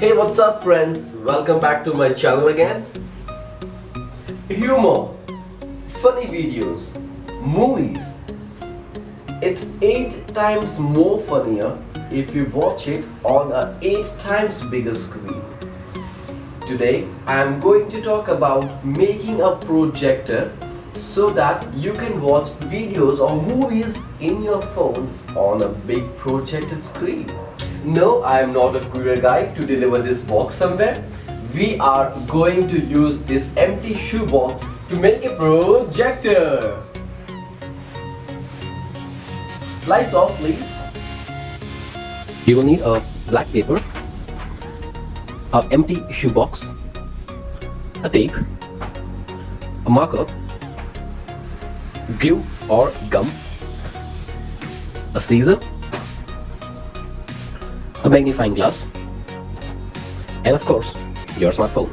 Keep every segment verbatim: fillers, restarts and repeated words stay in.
Hey, what's up friends? Welcome back to my channel again. Humor, funny videos, movies. It's eight times more funnier if you watch it on a eight times bigger screen. Today I am going to talk about making a projector so that you can watch videos or movies in your phone on a big projected screen. No, I am not a courier guy to deliver this box somewhere. We are going to use this empty shoe box to make a projector. Lights off please. You will need a black paper, an empty shoe box, a tape, a marker, glue or gum, a scissor, a magnifying glass, and of course your smartphone.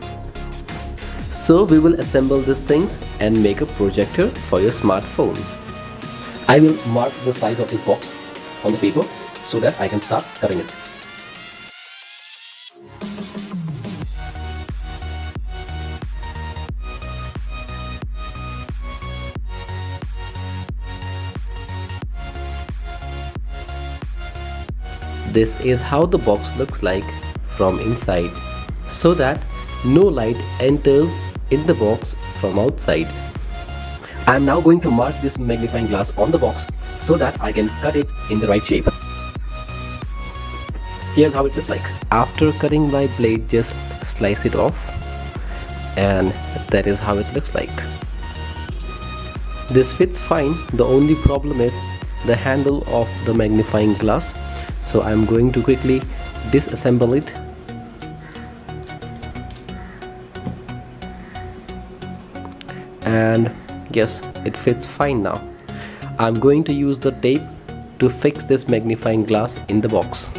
So we will assemble these things and make a projector for your smartphone. I will mark the size of this box on the paper so that I can start cutting it. This is how the box looks like from inside, so that no light enters in the box from outside. I am now going to mark this magnifying glass on the box so that I can cut it in the right shape. Here's how it looks like. After cutting my blade, just slice it off, and that is how it looks like. This fits fine. The only problem is the handle of the magnifying glass. So I'm going to quickly disassemble it. And yes, it fits fine now. I'm going to use the tape to fix this magnifying glass in the box.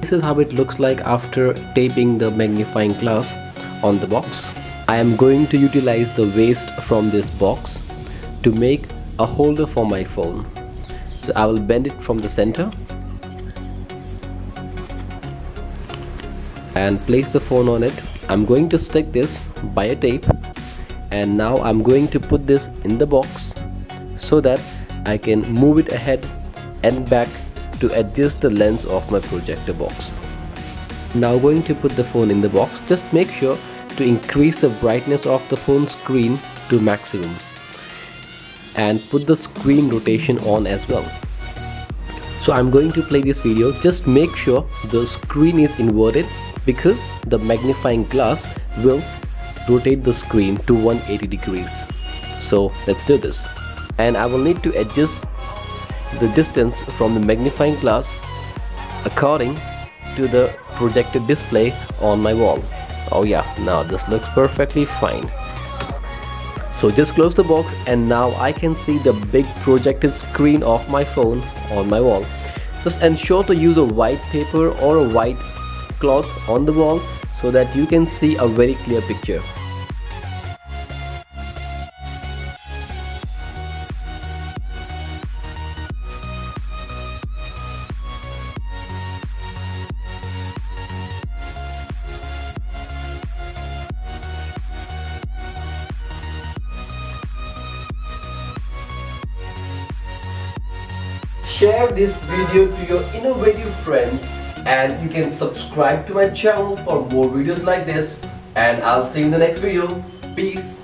This is how it looks like after taping the magnifying glass on the box. I am going to utilize the waste from this box to make a holder for my phone. So I will bend it from the center and place the phone on it. I'm going to stick this by a tape, and now I'm going to put this in the box so that I can move it ahead and back to adjust the lens of my projector box. Now going to put the phone in the box. Just make sure to increase the brightness of the phone screen to maximum and put the screen rotation on as well. So I'm going to play this video. Just make sure the screen is inverted, because the magnifying glass will rotate the screen to one hundred eighty degrees. So let's do this. And I will need to adjust the distance from the magnifying glass according to the projected display on my wall. Oh yeah, now this looks perfectly fine. So just close the box, and now I can see the big projected screen of my phone on my wall. Just ensure to use a white paper or a white cloth on the wall so that you can see a very clear picture. Share this video to your innovative friends, and you can subscribe to my channel for more videos like this, and I'll see you in the next video. Peace.